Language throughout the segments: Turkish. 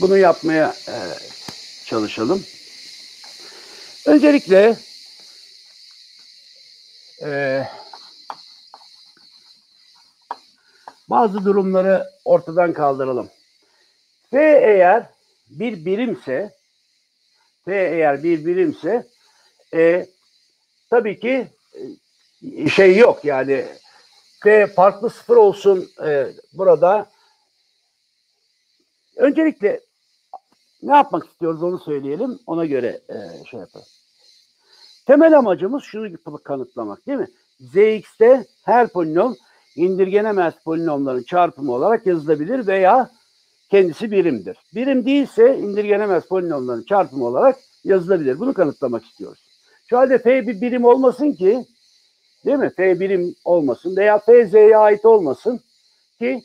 Bunu yapmaya çalışalım. Öncelikle bazı durumları ortadan kaldıralım. F eğer bir birimse, tabii ki şey yok, yani F farklı sıfır olsun burada. Öncelikle ne yapmak istiyoruz onu söyleyelim. Ona göre şey yapalım. Temel amacımız şunu kanıtlamak, değil mi? Zx'te her polinom indirgenemez polinomların çarpımı olarak yazılabilir veya kendisi birimdir. Birim değilse indirgenemez polinomların çarpımı olarak yazılabilir. Bunu kanıtlamak istiyoruz. Şu halde F bir birim olmasın ki, değil mi? F birim olmasın veya F Z'ye ait olmasın ki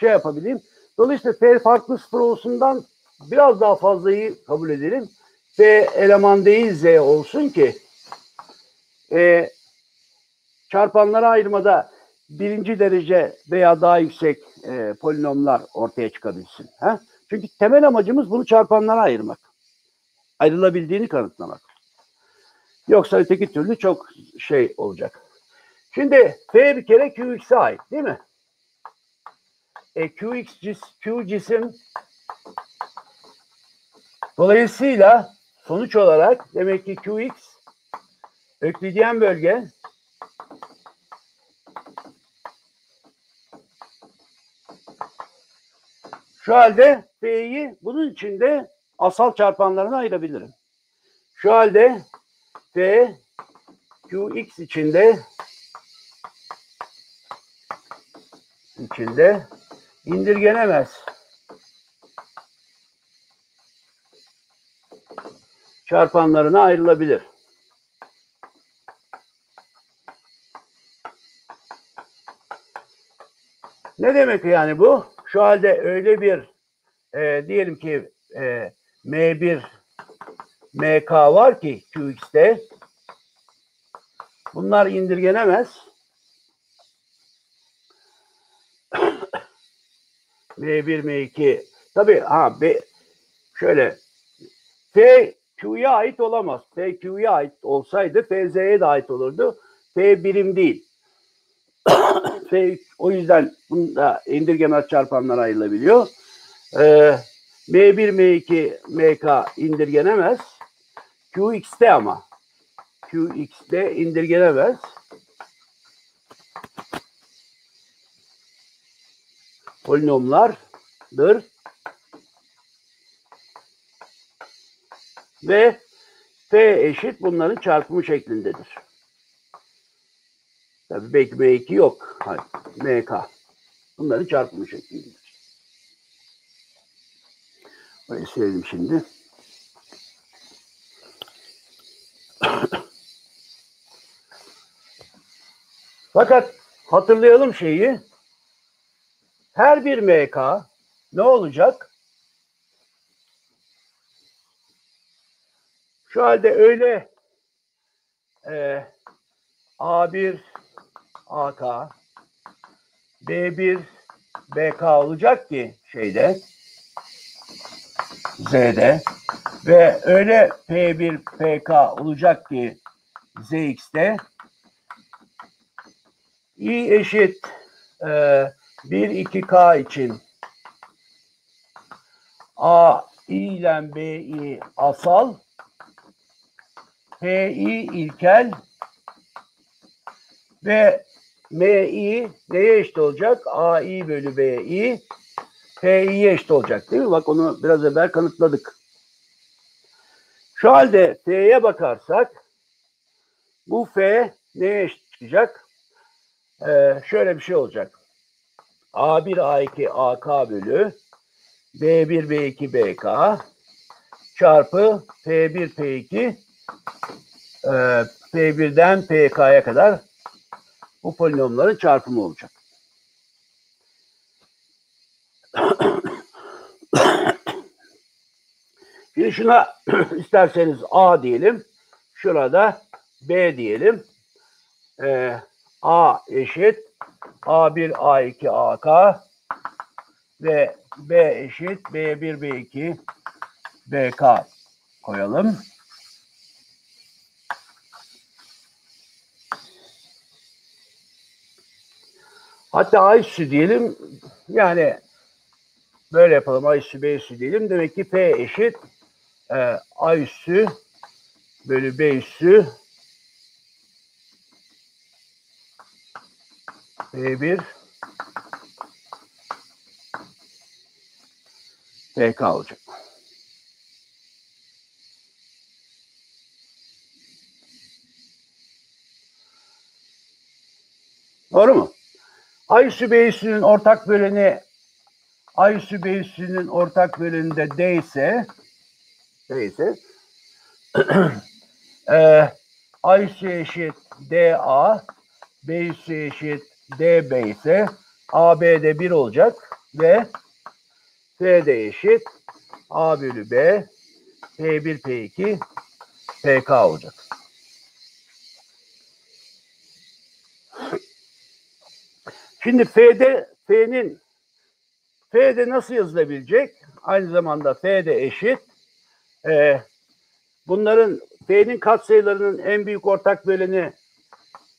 şey yapabileyim. Dolayısıyla F farklı sıfır olsundan biraz daha fazlayı kabul edelim. F eleman değil Z olsun ki çarpanlara ayırmada birinci derece veya daha yüksek polinomlar ortaya çıkabilsin. Ha? Çünkü temel amacımız bunu çarpanlara ayırmak. Ayrılabildiğini kanıtlamak. Yoksa öteki türlü çok şey olacak. Şimdi F bir kere Qx'e ait, değil mi? Q cisim dolayısıyla sonuç olarak demek ki Qx öklidyen bölge şu halde F'yi bunun içinde asal çarpanlarına ayırabilirim. Şu halde F Qx içinde indirgenemez çarpanlarına ayrılabilir. Ne demek yani bu? Şu halde öyle bir diyelim ki M1 MK var ki Qx'te bunlar indirgenemez. M1, M2. Tabii şöyle F Q'ya ait olamaz. F Q'ya ait olsaydı F Z'ye de ait olurdu. F birim değil. F, o yüzden bunda indirgemez çarpanlara ayrılabiliyor. M1, M2, MK indirgenemez. Qx'te ama. Qx'te indirgenemez. Polinomlardır. Ve F eşit bunların çarpımı şeklindedir. Tabii belki M2 yok. Hayır. MK. Bunların çarpımı şeklindedir. Burayı silelim şimdi. Fakat hatırlayalım şeyi. Her bir MK ne olacak? Şu halde öyle A1 AK, B1 BK olacak ki şeyde Z'de ve öyle P1 PK olacak ki ZX'de I eşit 1-2K için A i ile B'i asal, P'i ilkel ve M'i neye eşit olacak? AI bölü B'i P'iye eşit olacak, değil mi? Bak onu biraz evvel kanıtladık. Şu halde F'ye bakarsak bu F neye eşit çıkacak? Şöyle bir şey olacak. A1, A2, AK bölü B1, B2, BK çarpı P1, P2 P1'den PK'ya kadar bu polinomların çarpımı olacak. Şimdi şuna isterseniz A diyelim. Şurada B diyelim. A eşit A1, A2, AK ve B eşit B1, B2, BK koyalım. Hatta A üssü diyelim. Yani böyle yapalım. A üssü B üssü diyelim. Demek ki P eşit A üssü bölü B üssü B1 BK olacak. Doğru mu? A üssü B üssünün ortak böleni A üssü B üssünün ortak bölününde D ise A üssü eşit DA, B üssü eşit DB ise AB'de 1 olacak ve P'de eşit A bölü B P1 P2 PK olacak. Şimdi F'de nasıl yazılabilecek? Aynı zamanda F'de eşit. Bunların F'nin katsayılarının en büyük ortak böleni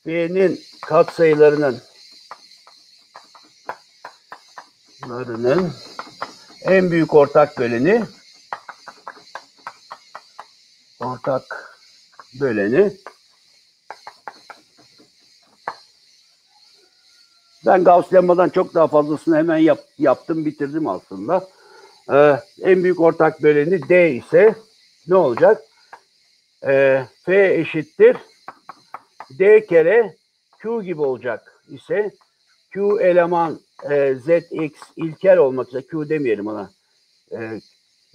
F'nin katsayılarının en büyük ortak böleni ben Gauss-Lemma'dan çok daha fazlasını hemen yaptım, bitirdim aslında. En büyük ortak böleni D ise ne olacak? F eşittir D kere Q gibi olacak ise Q eleman ZX ilkel olmak üzere, Q demeyelim ona,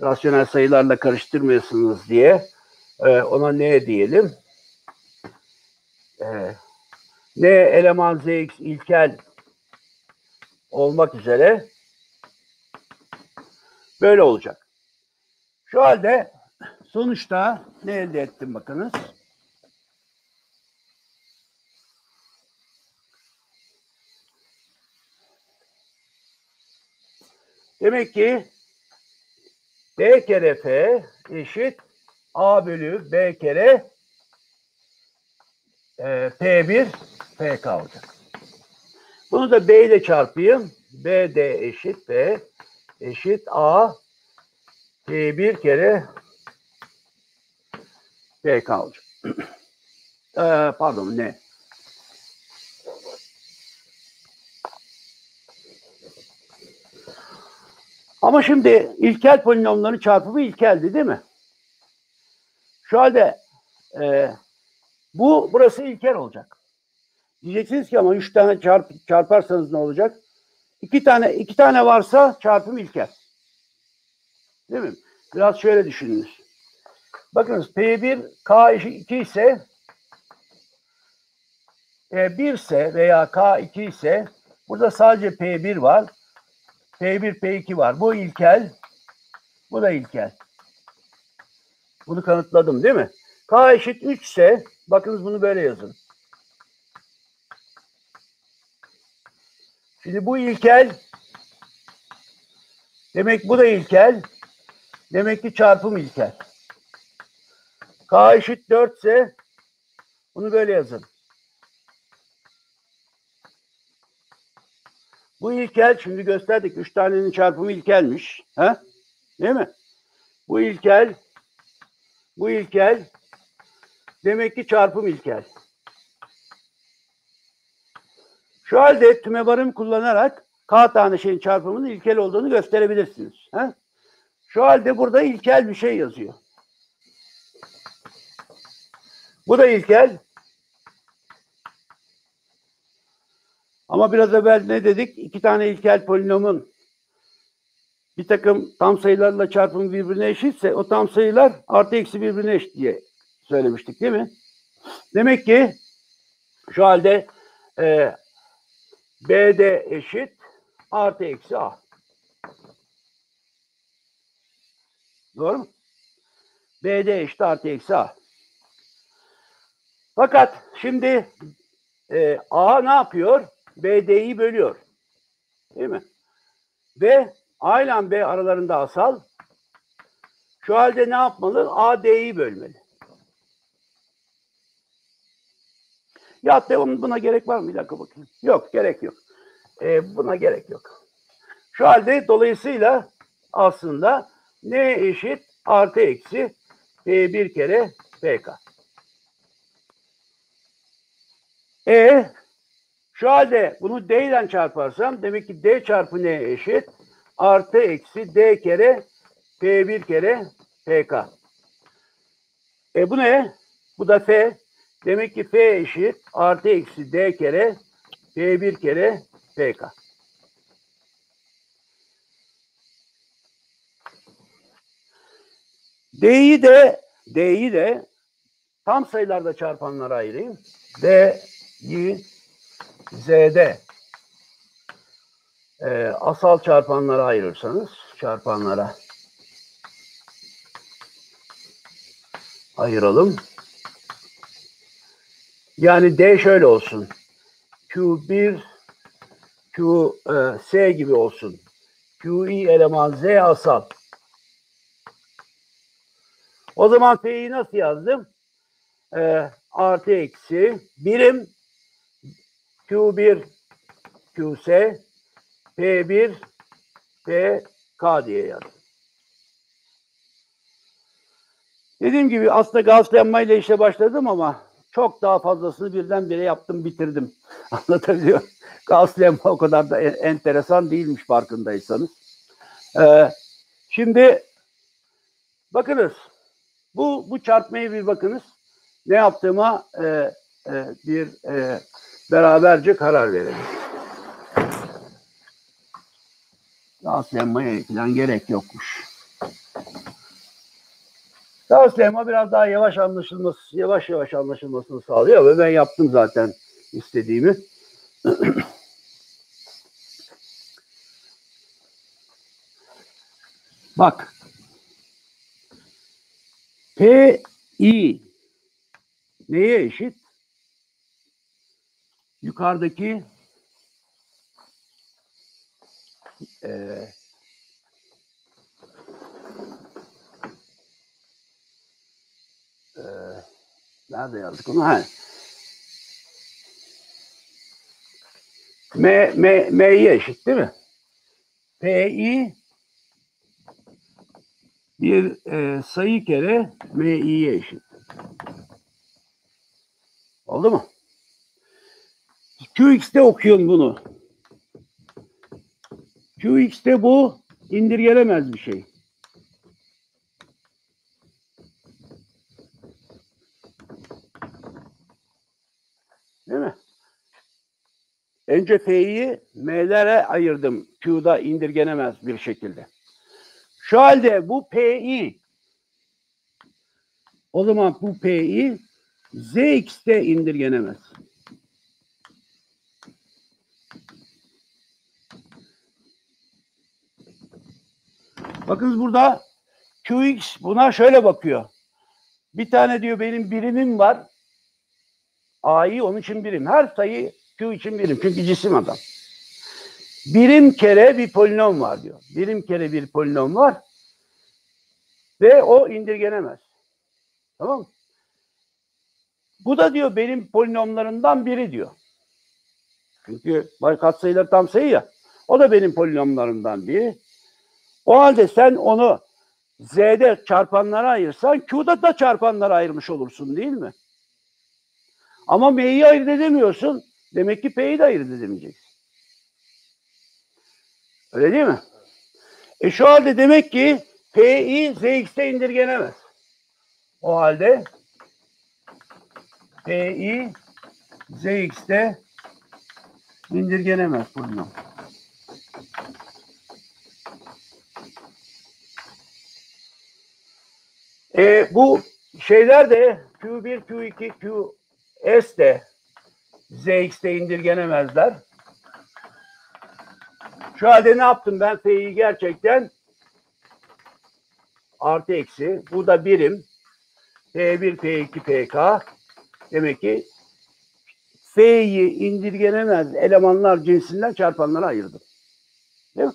rasyonel sayılarla karıştırmıyorsunuz diye ona N diyelim. N eleman ZX ilkel olmak üzere böyle olacak. Şu halde sonuçta ne elde ettim bakınız. Demek ki D kere F eşit A bölü B kere P1 PK olacak. Bunu da B ile çarpayım. BD eşit B eşit A P1 kere PK olacak. Pardon ne? Ama şimdi ilkel polinomların çarpımı ilkeldi değil mi? Şu halde burası ilkel olacak. Diyeceksiniz ki ama 3 tane çarparsanız ne olacak? 2 tane varsa çarpım ilkel. Değil mi? Biraz şöyle düşününüz. Bakınız P1 K2 ise P1 ise veya K2 ise burada sadece P1 var. P1, P2 var. Bu ilkel. Bu da ilkel. Bunu kanıtladım değil mi? K eşit 3 ise bakınız bunu böyle yazın. Şimdi bu ilkel. Demek bu da ilkel. Demek ki çarpım ilkel. K eşit 4 ise bunu böyle yazın. Bu ilkel, şimdi gösterdik. 3 tanenin çarpımı ilkelmiş. Ha? Değil mi? Bu ilkel. Bu ilkel. Demek ki çarpım ilkel. Şu halde tümevarım kullanarak K tane şeyin çarpımının ilkel olduğunu gösterebilirsiniz. Ha? Şu halde burada ilkel bir şey yazıyor. Bu da ilkel. Ama biraz evvel ne dedik? 2 tane ilkel polinomun bir takım tam sayılarla çarpımı birbirine eşitse o tam sayılar artı eksi birbirine eşit diye söylemiştik değil mi? Demek ki şu halde B'de eşit artı eksi A. Doğru mu? B'de eşit artı eksi A. Fakat şimdi A ne yapıyor? BD'yi bölüyor. Değil mi? B, A ile B aralarında asal. Şu halde ne yapmalı? A, D'yi bölmeli. Ya da buna gerek var mı? Bir dakika bakayım. Yok, gerek yok. Buna gerek yok. Şu halde dolayısıyla aslında N eşit artı eksi P1 kere PK. Şu halde bunu D ile çarparsam demek ki D çarpı N eşit artı eksi D kere P1 kere PK. Bu ne? Bu da F. Demek ki F eşit artı eksi D kere P1 kere PK. D'yi de tam sayılarda çarpanlara ayırayım. D, Y, Z'de asal çarpanlara ayırırsanız, çarpanlara ayıralım. Yani D şöyle olsun. Q1, QS gibi olsun. QI eleman Z asal. O zaman P'yi nasıl yazdım? Artı eksi birim Q1 QS P1 PK diye yazdım. Dediğim gibi aslında Gauss'lanmayla işe başladım ama çok daha fazlasını birdenbire yaptım, bitirdim. Anlatabiliyor muyum? Gauss'lanma o kadar da enteresan değilmiş farkındaysanız. Şimdi bakınız. Bu çarpmaya bir bakınız. Ne yaptığıma beraberce karar verelim. Gauss'lanmaya falan gerek yokmuş. Gauss'lanma biraz daha yavaş anlaşılmasını sağlıyor ve ben yaptım zaten istediğimi. Bak. Pi neye eşit? Yukarıdaki nerede yazdık onu? Ha. M'ye eşit değil mi? Pi bir sayı kere Mi'ye eşit. Oldu mu? Qx'te okuyun bunu. Qx'te bu indirgelemez bir şey. Değil mi? Önce F'yi M'lere ayırdım. Q'da indirgenemez bir şekilde. Şu halde bu Pi, o zaman bu Pi Zx'te indirgenemez. Bakınız burada Qx buna şöyle bakıyor. Bir tane diyor benim birimim var. A'yı onun için birim. Her sayı Q için birim. Çünkü cisim adam. Birim kere bir polinom var diyor. Birim kere bir polinom var. Ve o indirgenemez. Tamam mı? Bu da diyor benim polinomlarımdan biri diyor. Çünkü katsayılar tam sayı ya. O da benim polinomlarımdan biri. O halde sen onu Z'de çarpanlara ayırsan Q'da da çarpanlara ayırmış olursun değil mi? Ama M'yi ayırt edemiyorsun. Demek ki P'yi de ayırt edemeyeceksin. Öyle değil mi? Şu halde demek ki Pi Zx'te indirgenemez. O halde Pi Zx'te indirgenemez bunu. Bu şeyler de Q1, Q2, Qs de Zx'te indirgenemezler. Şu halde ne yaptım ben? F'yi gerçekten artı eksi. Bu da birim. P1, P2, PK. Demek ki F'yi indirgenemez elemanlar cinsinden çarpanlara ayırdım. Değil mi?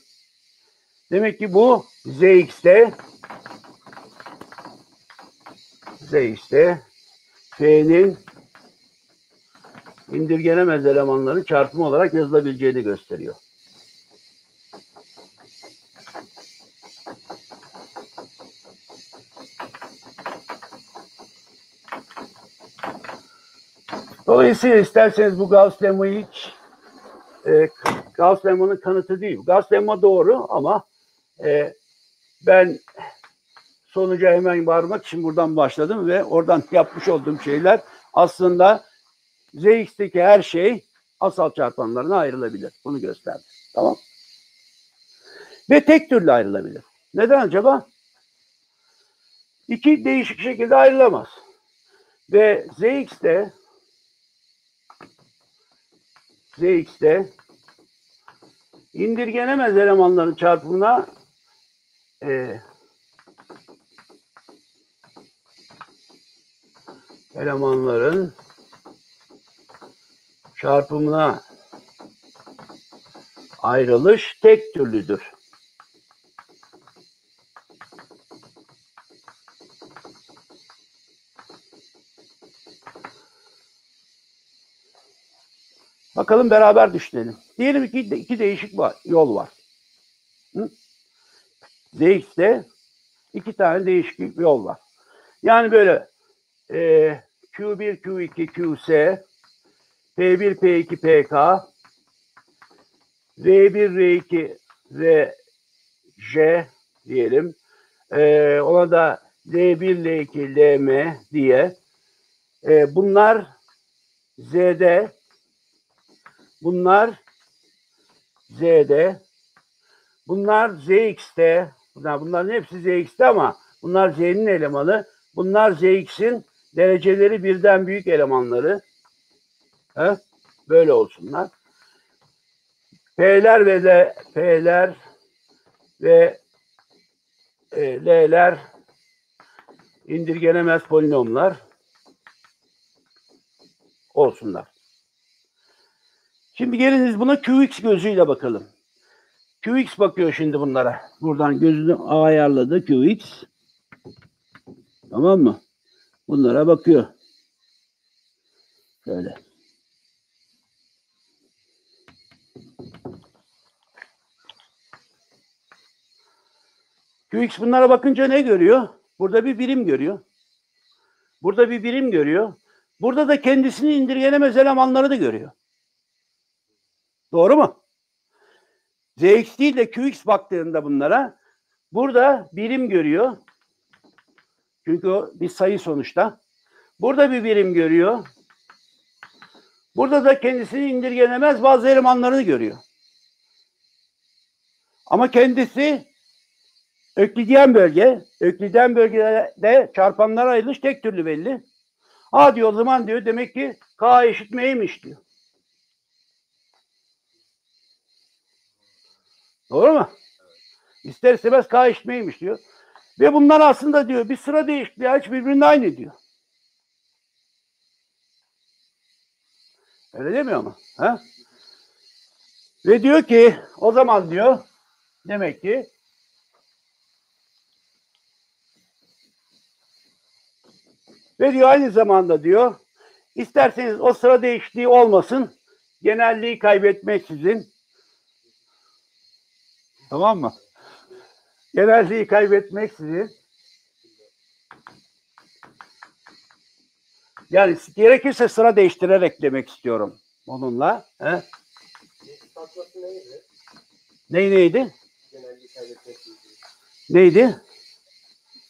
Demek ki bu zx'te F'nin indirgenemez elemanların çarpımı olarak yazılabileceğini gösteriyor. Dolayısıyla isterseniz bu Gauss lemmayı hiç Gauss lemmanın kanıtı değil. Gauss lemma doğru ama ben sonuca hemen varmak için buradan başladım ve oradan yapmış olduğum şeyler aslında Zx'teki her şey asal çarpanlarına ayrılabilir. Bunu gösterdi. Tamam. Ve tek türlü ayrılabilir. Neden acaba? İki değişik şekilde ayrılamaz. Ve Zx'te indirgenemez elemanların çarpımına ayrılış tek türlüdür. Bakalım beraber düşünelim. Diyelim ki iki değişik yol var. Zx'te iki tane değişik yol var. Yani böyle Q1, Q2, Qs, P1, P2, Pk, R1, R2, Rj diyelim. Ona da L1, L2, Lm diye. Bunlar Z'de, bunlar Zx'te, bunların hepsi Zx'te ama bunlar Z'nin elemanı. Bunlar Zx'in dereceleri birden büyük elemanları. Böyle olsunlar. P'ler ve L'ler indirgenemez polinomlar olsunlar. Şimdi geliniz buna Qx gözüyle bakalım. Qx bakıyor şimdi bunlara. Buradan gözünü ayarladı Qx. Tamam mı? Bunlara bakıyor. Şöyle. Qx bunlara bakınca ne görüyor? Burada bir birim görüyor. Burada bir birim görüyor. Burada da kendisini indirgenemez elemanları da görüyor. Doğru mu? Zx değil de Qx baktığında bunlara burada birim görüyor. Çünkü o bir sayı sonuçta. Burada bir birim görüyor. Burada da kendisini indirgenemez bazı elemanlarını görüyor. Ama kendisi Öklidyen bölge. Öklidyen bölgede çarpanlara ayrılış tek türlü belli. Ha diyor, o zaman diyor demek ki K eşit M'ymiş diyor. Doğru mu? İster istemez K eşit M'ymiş diyor. Ve bunlar aslında diyor bir sıra değişikliği hiç birbirine aynı diyor. Öyle demiyor mu? Ha? Ve diyor ki o zaman diyor demek ki ve diyor aynı zamanda diyor isterseniz o sıra değişikliği olmasın, genelliği kaybetmeksizin, tamam mı? Genelliği kaybetmeksizin, yani gerekirse sıra değiştirerek demek istiyorum onunla. He? Neydi? Genelliği kaybetmeksizin. Neydi?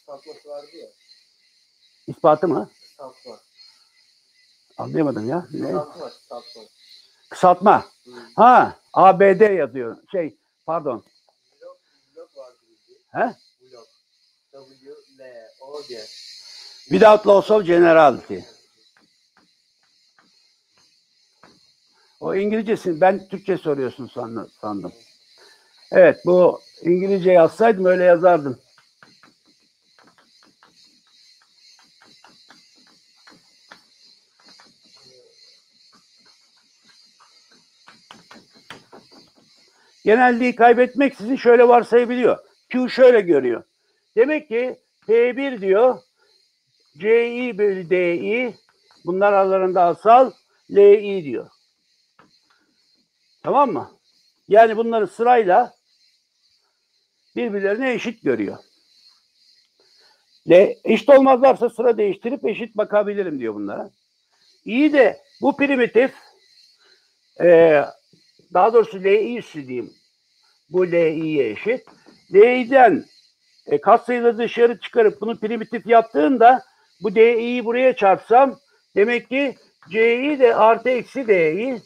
İspatması vardı ya. İspatı mı? Kısaltma. Anlayamadım ya. Kısaltma. Kısaltma. Ha, ABD yazıyor. Şey, pardon. Blok var gibi. He? Blok. W-L-O-G. Without loss of generality. O İngilizcesi, ben Türkçe soruyorsun sandım. Evet, bu İngilizce yazsaydım öyle yazardım. genelliği kaybetmeksizin şöyle varsayabiliyor. Q şöyle görüyor. Demek ki P1 diyor CI bölü DI, bunlar aralarında asal, LI diyor. Tamam mı? Yani bunları sırayla birbirlerine eşit görüyor. Eşit olmazlarsa sıra değiştirip eşit bakabilirim diyor bunlara. İyi de bu primitif, daha doğrusu LI üssü diyeyim. Bu LI'ye eşit. L'den katsayıları dışarı çıkarıp bunu primitif yaptığında bu DI'yi buraya çarpsam demek ki CI de artı eksi DI.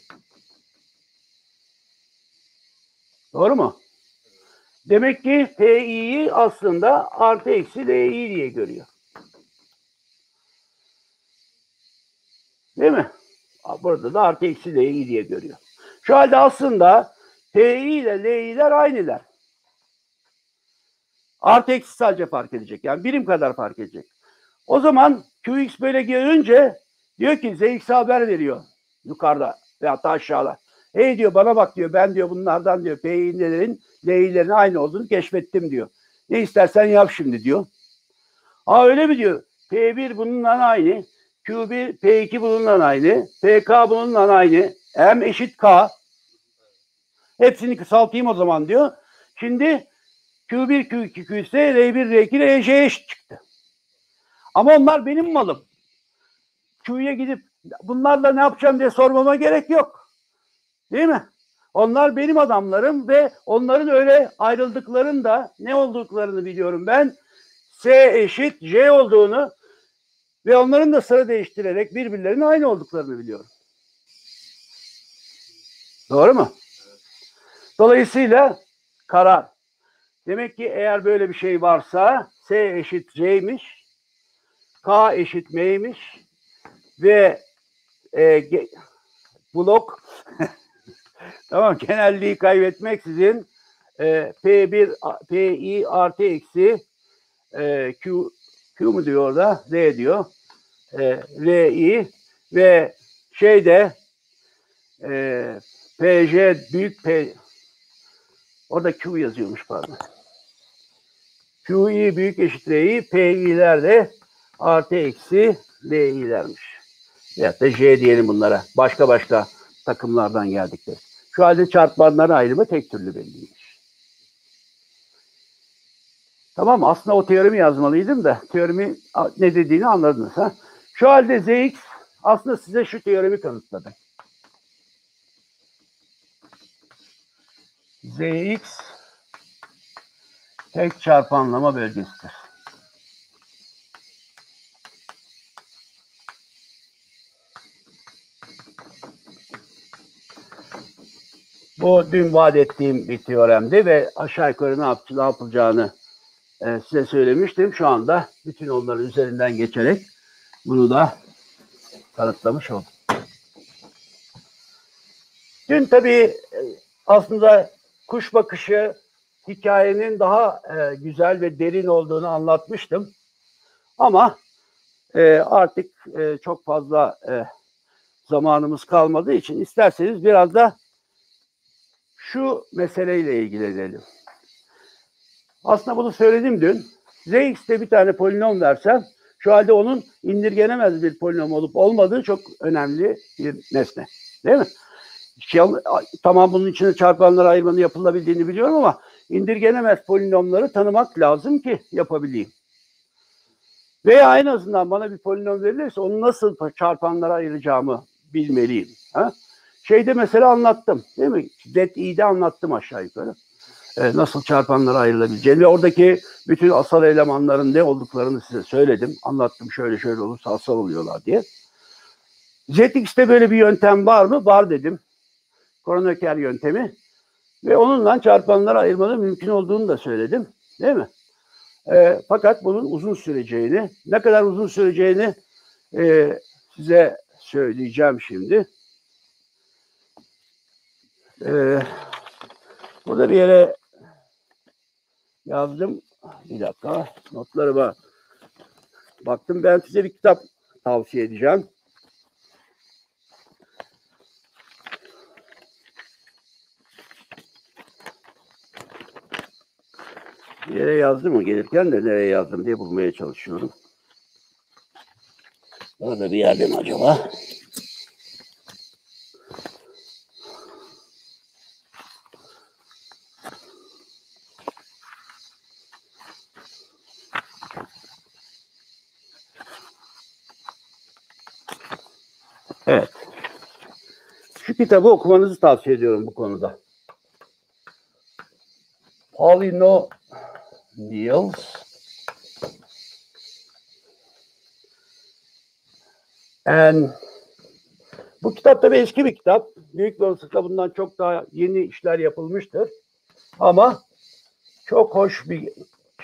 Doğru mu? Demek ki PI'yi aslında artı eksi DI diye görüyor. Değil mi? Burada da artı eksi DI diye görüyor. Şu halde aslında PI ile LI'ler aynılar. Artı eksi sadece fark edecek. Yani birim kadar fark edecek. O zaman QX böyle görünce diyor ki ZX'e haber veriyor. Yukarıda veyahut da aşağıda. Hey diyor, bana bak diyor, ben diyor bunlardan diyor PI'lerin LI'lerin aynı olduğunu keşfettim diyor. Ne istersen yap şimdi diyor. Aa öyle mi diyor? P1 bununla aynı. Q1, P2 bununla aynı. PK bununla aynı. M eşit K. Hepsini kısaltayım o zaman diyor. Şimdi Q1, Q2, Q3, R1, R2, RC eşit çıktı. Ama onlar benim malım. Q'ya gidip bunlarla ne yapacağım diye sormama gerek yok. Değil mi? Onlar benim adamlarım ve onların öyle ayrıldıklarının da ne olduklarını biliyorum ben. S eşit C olduğunu ve onların da sıra değiştirerek birbirlerinin aynı olduklarını biliyorum. Doğru mu? Dolayısıyla karar. Demek ki eğer böyle bir şey varsa S eşit C'ymiş, K eşit M'ymiş ve blok tamam, genelliği kaybetmeksizin P1 PI artı eksi Q mu diyor orada? R diyor. RI ve şeyde PJ büyük P, orada Q yazıyormuş pardon. QI büyük eşit R'yi, PI'ler de artı eksi DI'lermiş. Veyahut da J diyelim bunlara. Başka başka takımlardan geldikleri. Şu halde çarpanların ayrımı tek türlü belliymiş. Tamam, aslında o teoremi yazmalıydım da teoremi ne dediğini anladınız ha. Şu halde ZX aslında size şu teoremi kanıtladı. ZX tek çarpanlama bölgesidir. Bu dün vaat ettiğim bir teoremdi ve aşağı yukarı ne yapılacağını size söylemiştim. Şu anda bütün onların üzerinden geçerek bunu da kanıtlamış oldum. Dün tabii aslında kuş bakışı hikayenin daha güzel ve derin olduğunu anlatmıştım. Ama artık çok fazla zamanımız kalmadığı için isterseniz biraz da şu meseleyle ilgilenelim. Aslında bunu söyledim dün. Zx'te bir tane polinom versem şu halde onun indirgenemez bir polinom olup olmadığı çok önemli bir nesne. Değil mi? Tamam, bunun içine çarpanlara ayırmanın yapılabildiğini biliyorum ama indirgenemez polinomları tanımak lazım ki yapabileyim. Veya en azından bana bir polinom verilirse onu nasıl çarpanlara ayıracağımı bilmeliyim. Ha? Şeyde mesela anlattım değil mi? ZI'de anlattım aşağı yukarı. Nasıl çarpanlara ayrılabileceğini ve oradaki bütün asal elemanların ne olduklarını size söyledim. Anlattım, şöyle şöyle olursa asal oluyorlar diye. ZX'te böyle bir yöntem var mı? Var dedim. Kronecker yöntemi ve onunla çarpanlara ayırmanın mümkün olduğunu da söyledim. Değil mi? Fakat bunun uzun süreceğini, ne kadar uzun süreceğini size söyleyeceğim şimdi. Burada bir yere yazdım. Bir dakika, notlarıma baktım. Ben size bir kitap tavsiye edeceğim. Yere yazdım mı? Gelirken de nereye yazdım diye bulmaya çalışıyorum. Orada bir yerde mi acaba? Evet. Şu kitabı okumanızı tavsiye ediyorum bu konuda. Paulino Niels bu kitap tabii eski bir kitap. Büyük olasılıkla bundan çok daha yeni işler yapılmıştır. Ama çok hoş bir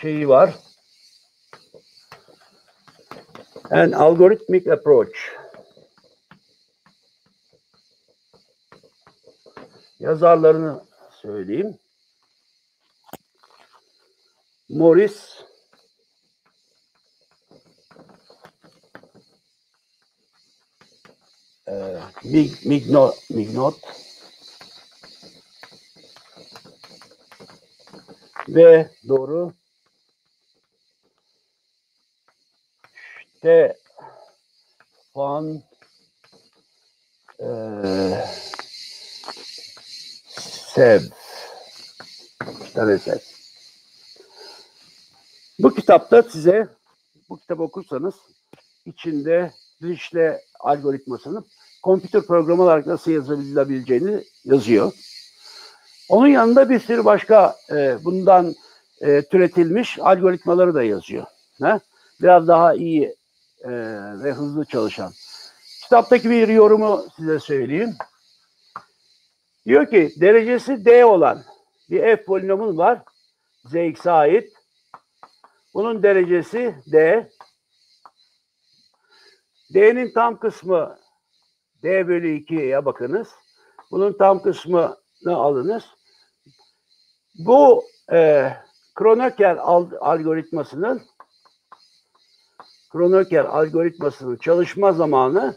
şeyi var. An Algorithmic Approach. Yazarlarını söyleyeyim. Morris Mignot ve doğru Stefan Sev. Bu kitapta size, bu kitabı okursanız içinde dişle algoritmasını kompütür programı olarak nasıl yazılabileceğini yazıyor. Onun yanında bir sürü başka bundan türetilmiş algoritmaları da yazıyor. Ha? Biraz daha iyi ve hızlı çalışan. Kitaptaki bir yorumu size söyleyeyim. Diyor ki derecesi D olan bir f polinomun var. Zx'e ait. Bunun derecesi D. D'nin tam kısmı D bölü 2'ye bakınız. Bunun tam kısmını alınız. Bu Kronecker algoritmasının çalışma zamanı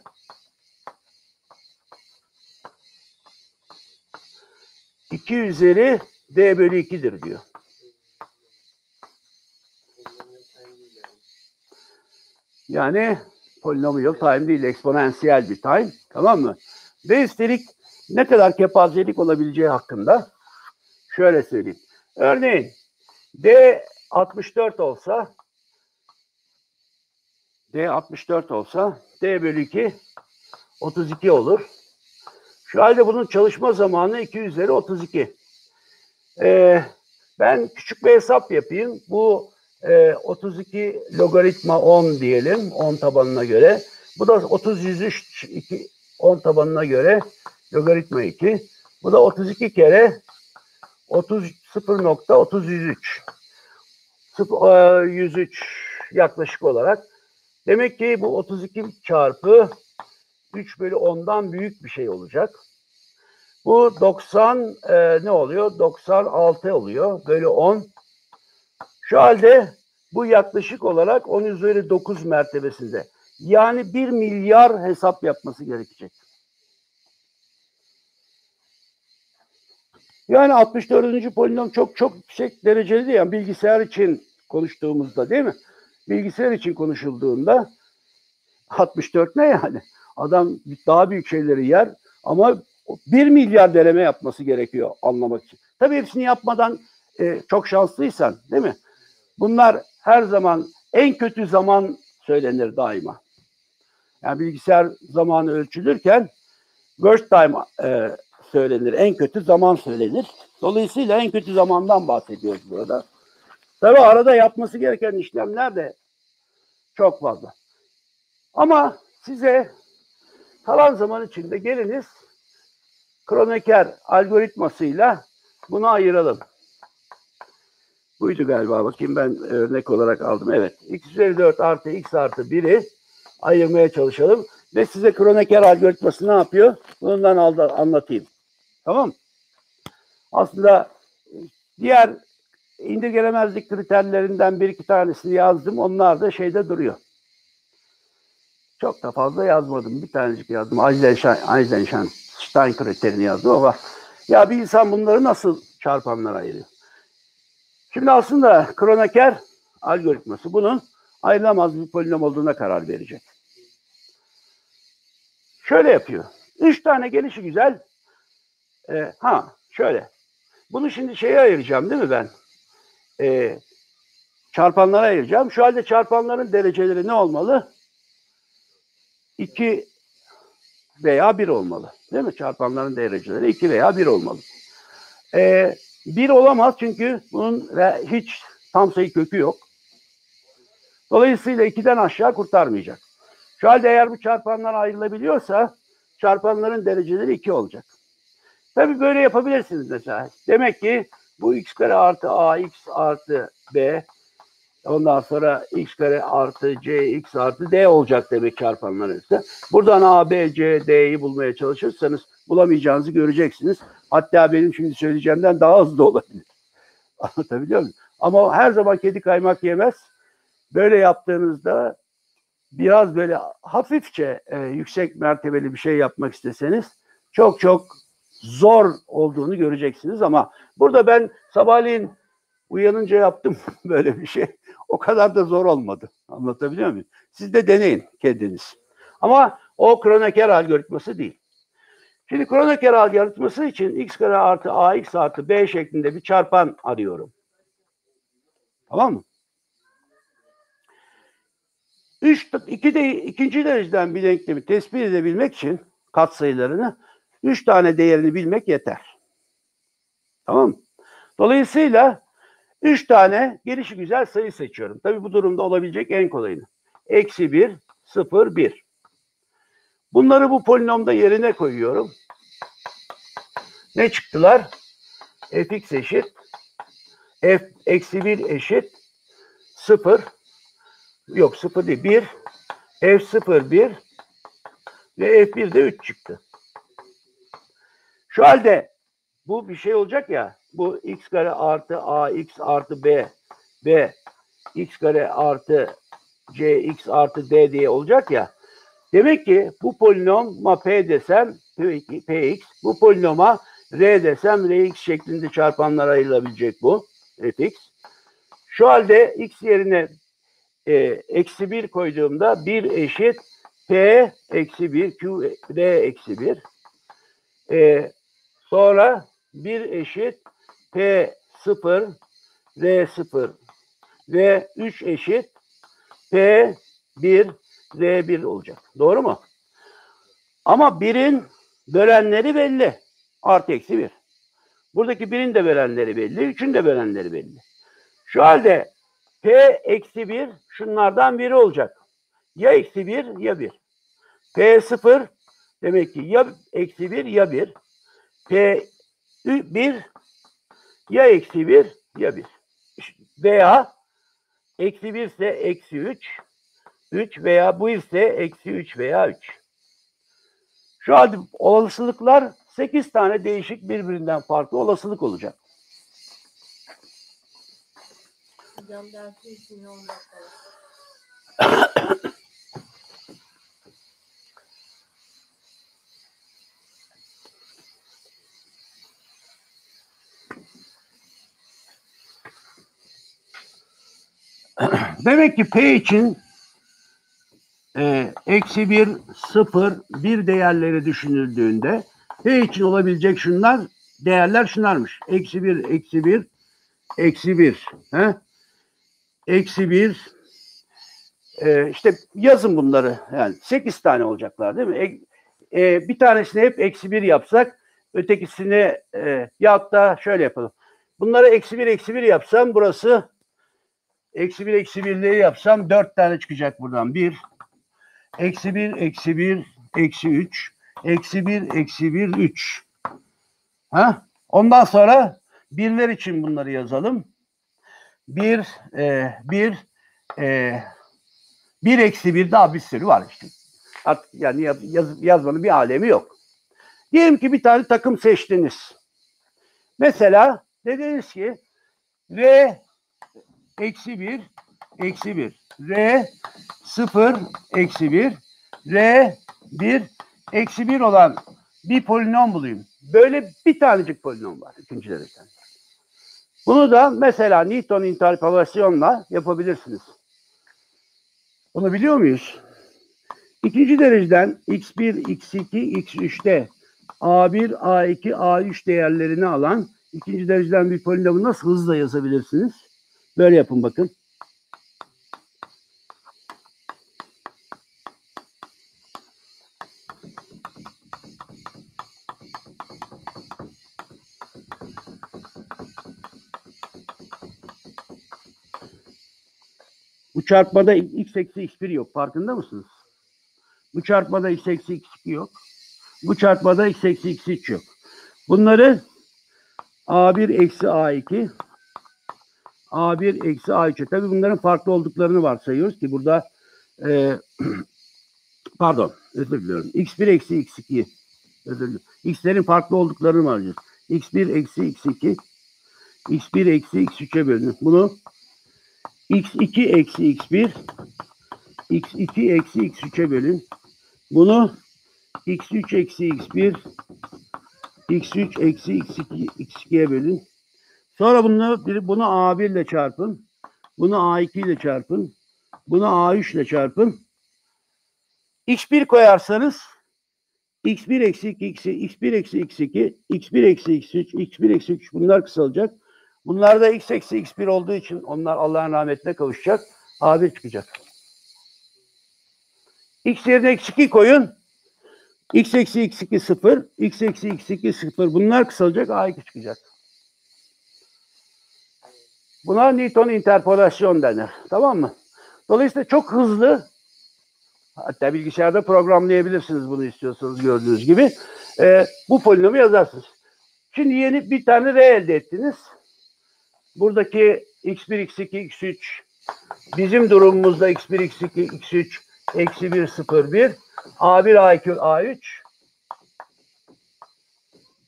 (2/D/2)'dir diyor. Yani polynomial time değil, eksponansiyel bir time. Tamam mı? Ve üstelik ne kadar kepazelik olabileceği hakkında şöyle söyleyeyim. Örneğin D 64 olsa D/2 32 olur. Şu halde bunun çalışma zamanı 2/32. Ben küçük bir hesap yapayım. Bu 32 logaritma 10 diyelim 10 tabanına göre. Bu da 30/103 10 tabanına göre logaritma 2. Bu da 32 kere 0.30 103 yaklaşık olarak. Demek ki bu 32 çarpı 3/10'dan büyük bir şey olacak. Bu 90 ne oluyor? 96 oluyor. Bölü 10. Şu halde bu yaklaşık olarak 10/9 mertebesinde. Yani 1 milyar hesap yapması gerekecek. Yani 64. polinom çok yüksek dereceli değil. Yani bilgisayar için konuştuğumuzda değil mi? Bilgisayar için konuşulduğunda 64 ne yani? Adam daha büyük şeyleri yer ama 1 milyar deneme yapması gerekiyor anlamak için. Tabii hepsini yapmadan çok şanslıysan değil mi? Bunlar her zaman en kötü zaman söylenir daima. Yani bilgisayar zamanı ölçülürken worst time söylenir. En kötü zaman söylenir. Dolayısıyla en kötü zamandan bahsediyoruz burada. Tabii arada yapması gereken işlemler de çok fazla. Ama size kalan zaman içinde geliniz Kronecker algoritmasıyla bunu ayıralım. Buydu galiba. Bakayım ben örnek olarak aldım. Evet. x/4 + x/1'i ayırmaya çalışalım. Ve size Kronecker algoritması ne yapıyor? Bundan anlatayım. Tamam. Aslında diğer indirgelemezlik kriterlerinden bir iki tanesini yazdım. Onlar da şeyde duruyor. Çok da fazla yazmadım. Bir tanecik yazdım. Eisenstein kriterini yazdım ama ya bir insan bunları nasıl çarpanlara ayırıyor? Şimdi aslında Kronecker algoritması bunun ayrılamaz bir polinom olduğuna karar verecek. Şöyle yapıyor. 3 tane gelişigüzel. Şöyle. Bunu şimdi şeye ayıracağım değil mi ben? Çarpanlara ayıracağım. Şu halde çarpanların dereceleri ne olmalı? 2 veya 1 olmalı. Değil mi? Çarpanların dereceleri 2 veya 1 olmalı. 1 olamaz çünkü bunun hiç tam sayı kökü yok. Dolayısıyla 2'den aşağı kurtarmayacak. Şu halde eğer bu çarpanlar ayrılabiliyorsa çarpanların dereceleri 2 olacak. Tabii böyle yapabilirsiniz mesela. Demek ki bu x kare artı ax artı b, ondan sonra x kare artı cx artı d olacak demek çarpanlar üstü. Buradan a, b, c, d'yi bulmaya çalışırsanız bulamayacağınızı göreceksiniz. Hatta benim şimdi söyleyeceğimden daha hızlı olabilir. Anlatabiliyor muyum? Ama her zaman kedi kaymak yemez. Böyle yaptığınızda biraz böyle hafifçe yüksek mertebeli bir şey yapmak isteseniz çok çok zor olduğunu göreceksiniz ama burada ben sabahleyin uyanınca yaptım böyle bir şey. O kadar da zor olmadı. Anlatabiliyor muyum? Siz de deneyin kendiniz. Ama o Kronecker algoritması değil. Şimdi Kronecker algoritması için x kare artı ax artı b şeklinde bir çarpan arıyorum. Tamam mı? İkinci dereceden bir denklemi tespit edebilmek için katsayılarını 3 tane değerini bilmek yeter. Tamam mı? Dolayısıyla 3 tane gelişigüzel sayı seçiyorum. Tabii bu durumda olabilecek en kolayını. Eksi 1, 0, 1. Bunları bu polinomda yerine koyuyorum. Ne çıktılar? Fx eşit. F eksi 1 eşit. 0. Yok 0 değil. 1. F0, 1. Ve F1 de 3 çıktı. Şu halde bu bir şey olacak ya, bu x kare artı ax artı b, x kare artı cx artı d diye olacak ya. Demek ki bu polinoma p desem px, bu polinoma r desem rx şeklinde çarpanlara ayrılabilecek bu fx. Şu halde x yerine eksi 1 koyduğumda 1 eşit p eksi 1 q r eksi 1. Sonra 1 eşit P0 R0 ve 3 eşit P1 R1 olacak. Doğru mu? Ama 1'in bölenleri belli. Artı eksi 1. Buradaki 1'in de bölenleri belli. 3'ün de bölenleri belli. Şu halde P eksi 1 şunlardan biri olacak. Ya eksi 1 ya 1. P0 demek ki ya eksi 1 ya 1. P1 ya eksi 1 ya 1. Veya eksi 1 ise eksi 3. 3 veya bu ise eksi 3 veya 3. Şu halde olasılıklar 8 tane değişik birbirinden farklı olasılık olacak. Demek ki P için eksi 1, 0, 1 değerleri düşünüldüğünde P için olabilecek şunlar değerler şunlarmış. Eksi 1, eksi 1, eksi 1. Eksi 1 işte yazın bunları. Yani 8 tane olacaklar değil mi? Bir tanesini hep eksi 1 yapsak ötekisini ya da şöyle yapalım. Bunları eksi 1, eksi 1 yapsam burası eksi 1, eksi 1'liği yapsam 4 tane çıkacak buradan. 1, eksi 1, eksi 1, eksi 3, eksi 1, eksi 1, 3. Ondan sonra birler için bunları yazalım. 1 eksi 1 daha bir sürü var işte. Artık yani yazmanın bir alemi yok. Diyelim ki bir tane takım seçtiniz. Mesela dediniz ki ve eksi 1, eksi 1. R 0, eksi 1. R 1, eksi 1 olan bir polinom bulayım. Böyle bir tanecik polinom var. İkinci dereceden. Bunu da mesela Newton interpolasyonla yapabilirsiniz. Bunu biliyor muyuz? İkinci dereceden x1, x2, x3'te a1, a2, a3 değerlerini alan ikinci dereceden bir polinomu nasıl hızla yazabilirsiniz? Böyle yapın bakın. Bu çarpmada x eksi x1 yok. Farkında mısınız? Bu çarpmada x eksi x2 yok. Bu çarpmada x eksi x3 yok. Bunları a1 eksi a2 a1 eksi a3'e. Tabii bunların farklı olduklarını varsayıyoruz ki burada pardon özür diliyorum. x1 eksi x2 özür diliyorum. X'lerin farklı olduklarını varsayıyoruz. x1 eksi x2 x1 eksi x3'e bölünür. Bunu x2 eksi x1 x2 eksi x3'e bölün. Bunu x3 eksi x1 x3 eksi x2 x2'ye bölün. Sonra bunu a1 ile çarpın. Bunu a2 ile çarpın. Bunu a3 ile çarpın. x1 koyarsanız x1 eksi x1 eksi x2 x1 eksi x3 x1 eksi x3 bunlar kısalacak. Bunlar da x eksi x1 olduğu için onlar Allah'ın rahmetine kavuşacak. A1 çıkacak. X yerine x2 koyun. X eksi x2 0. X eksi x2 0. Bunlar kısalacak. A2 çıkacak. Buna Newton interpolasyon denir. Tamam mı? Dolayısıyla çok hızlı, hatta bilgisayarda programlayabilirsiniz bunu istiyorsanız gördüğünüz gibi. Bu polinomu yazarsınız. Şimdi yeni bir tane R elde ettiniz. Buradaki x1, x2, x3 bizim durumumuzda x1, x2, x3 eksi 1, 0, 1 a1, a2, a3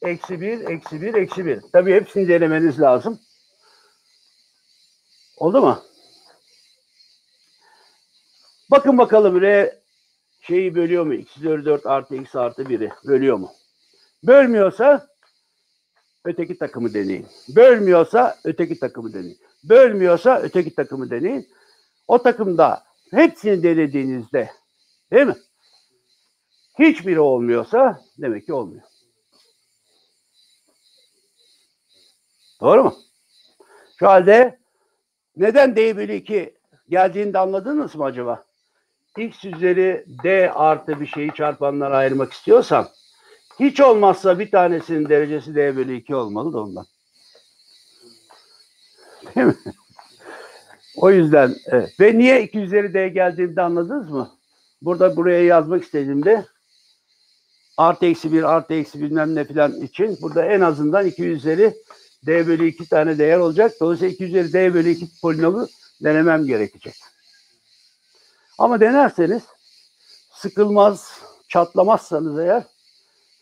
eksi 1, eksi 1, eksi 1. Tabii hepsini denemeniz lazım. Oldu mu? Bakın bakalım R şeyi bölüyor mu? x üzeri 4 artı x artı 1'i bölüyor mu? Bölmüyorsa öteki takımı deneyin. Bölmüyorsa öteki takımı deneyin. Bölmüyorsa öteki takımı deneyin. O takımda hepsini denediğinizde, değil mi? Hiçbiri olmuyorsa demek ki olmuyor. Doğru mu? Şu halde neden D bölü 2 geldiğini de anladınız mı acaba? X üzeri D artı bir şeyi çarpanlara ayırmak istiyorsan hiç olmazsa bir tanesinin derecesi D bölü 2 olmalı da ondan. Değil mi? O yüzden evet. Ve niye 2 üzeri D geldiğimde anladınız mı? Burada buraya yazmak istediğimde artı eksi 1 artı eksi bilmem ne filan için burada en azından 2 üzeri D bölü 2 tane değer olacak. Dolayısıyla 2 üzeri D bölü 2 polinomu denemem gerekecek. Ama denerseniz sıkılmaz, çatlamazsanız eğer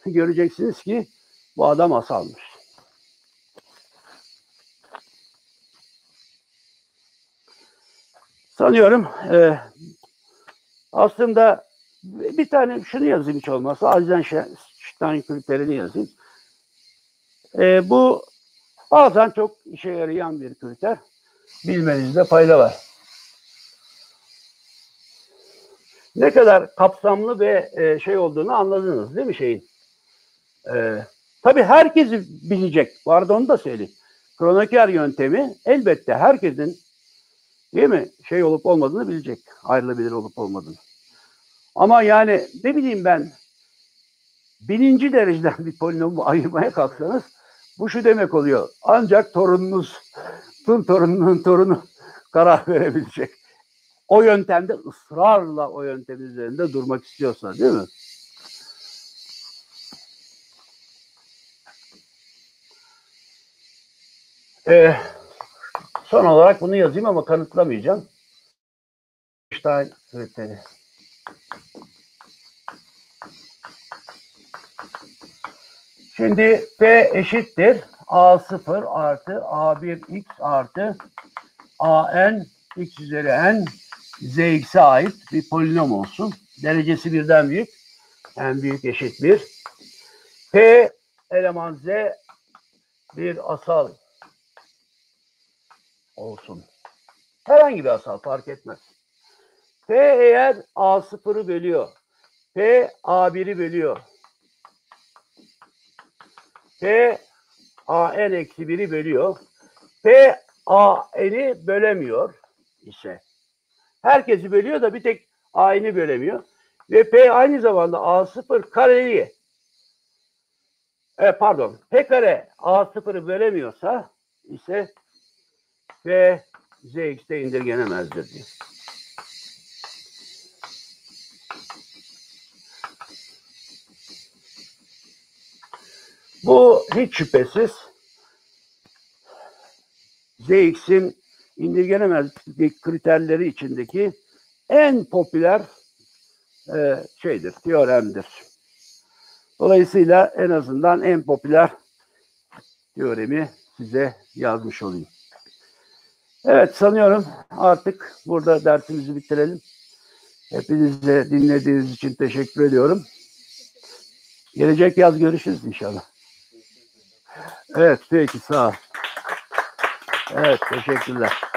göreceksiniz ki bu adam asalmış. Sanıyorum aslında bir tane şunu yazayım hiç olmazsa. Eisenstein kriterini yazayım. Bu bazen çok işe yarayan bir kriter. Bilmenizde fayda var. Ne kadar kapsamlı ve şey olduğunu anladınız değil mi şeyin? Tabii herkes bilecek. Bu arada onu da söyleyeyim. Kronecker yöntemi elbette herkesin değil mi? Şey olup olmadığını bilecek. Ayrılabilir olup olmadığını. Ama yani ne bileyim ben 1. dereceden bir polinomu ayırmaya kalksanız bu şu demek oluyor. Ancak torununuzun torununun torunu karar verebilecek. O yöntemde ısrarla o yöntem üzerinde durmak istiyorsa değil mi? Son olarak bunu yazayım ama kanıtlamayacağım. Einstein kriteri. Şimdi P eşittir A0 artı A1x artı AN x üzeri n zx'e ait bir polinom olsun. Derecesi birden büyük. En büyük eşit 1. P eleman z bir asal olsun. Herhangi bir asal fark etmez. P eğer A0'ı bölüyor, P A1'i bölüyor, P AN-1'i bölüyor, P AN'i bölemiyor ise, herkesi bölüyor da bir tek AN'i bölemiyor ve P aynı zamanda A0 kareli, pardon, P kare A0'ı bölemiyorsa ise P Zx'de indirgenemezdir diyor. Bu hiç şüphesiz Zx'in indirgenemezlik kriterleri içindeki en popüler şeydir, teoremdir. Dolayısıyla en azından en popüler teoremi size yazmış olayım. Evet, sanıyorum artık burada dersimizi bitirelim. Hepinize dinlediğiniz için teşekkür ediyorum. Gelecek yaz görüşürüz inşallah. Evet, peki, sağ ol. Evet, teşekkürler.